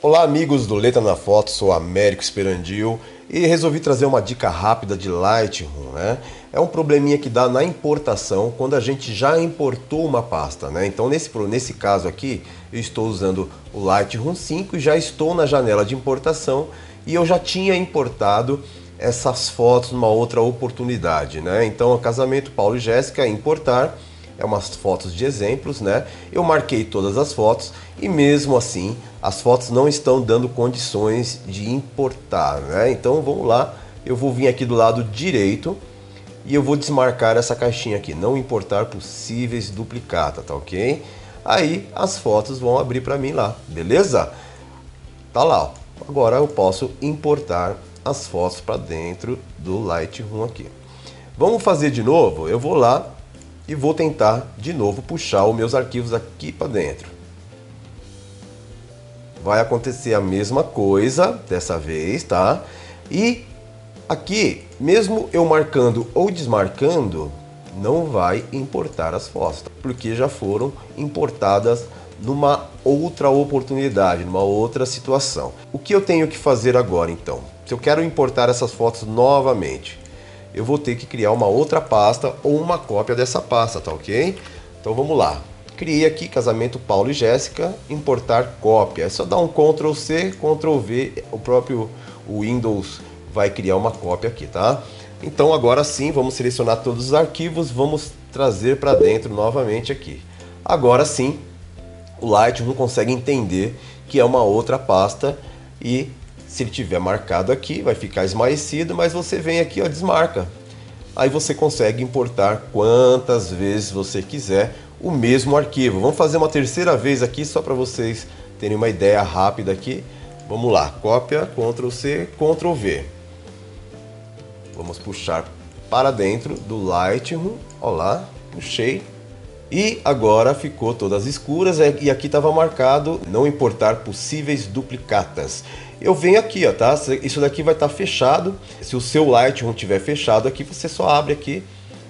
Olá amigos do Letra Na Foto, sou Américo Sperandio e resolvi trazer uma dica rápida de Lightroom, né? É um probleminha que dá na importação quando a gente já importou uma pasta, né? Então nesse caso aqui eu estou usando o Lightroom 5 e já estou na janela de importação e eu já tinha importado essas fotos numa outra oportunidade, né? Então casamento Paulo e Jéssica, importar, é umas fotos de exemplos, né? Eu marquei todas as fotos e mesmo assim as fotos não estão dando condições de importar, né? Então vamos lá, eu vou vir aqui do lado direito e eu vou desmarcar essa caixinha aqui, não importar possíveis duplicata, tá ok? Aí as fotos vão abrir para mim lá, beleza? Tá lá, ó. Agora eu posso importar as fotos para dentro do Lightroom aqui. Vamos fazer de novo? Eu vou lá e vou tentar de novo puxar os meus arquivos aqui para dentro. Vai acontecer a mesma coisa dessa vez, tá? E aqui, mesmo eu marcando ou desmarcando, não vai importar as fotos, porque já foram importadas numa outra oportunidade, numa outra situação. O que eu tenho que fazer agora então? Se eu quero importar essas fotos novamente, eu vou ter que criar uma outra pasta ou uma cópia dessa pasta, tá ok? Então vamos lá. Criei aqui casamento Paulo e Jéssica, importar cópia. É só dar um Ctrl C, Ctrl V, o próprio Windows vai criar uma cópia aqui, tá? Então agora sim, vamos selecionar todos os arquivos, vamos trazer para dentro novamente aqui. Agora sim, o Lightroom consegue entender que é uma outra pasta e se ele tiver marcado aqui, vai ficar esmaecido, mas você vem aqui, ó, desmarca. Aí você consegue importar quantas vezes você quiser o mesmo arquivo. Vamos fazer uma terceira vez aqui, só para vocês terem uma ideia rápida aqui. Vamos lá, cópia, Ctrl C, Ctrl V. Vamos puxar para dentro do Lightroom, ó lá, puxei. E agora ficou todas escuras e aqui estava marcado não importar possíveis duplicatas. Eu venho aqui, ó, tá? Isso daqui vai estar fechado. Se o seu Lightroom tiver fechado aqui, você só abre aqui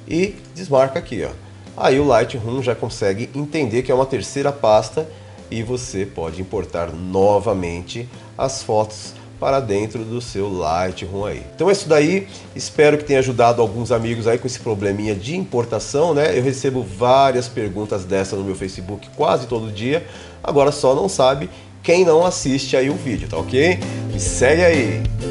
e desmarca aqui, ó. Aí o Lightroom já consegue entender que é uma terceira pasta e você pode importar novamente as fotos para dentro do seu Lightroom aí. Então é isso daí, espero que tenha ajudado alguns amigos aí com esse probleminha de importação, né? Eu recebo várias perguntas dessa no meu Facebook quase todo dia, agora só não sabe quem não assiste aí o vídeo, tá ok? Me segue aí!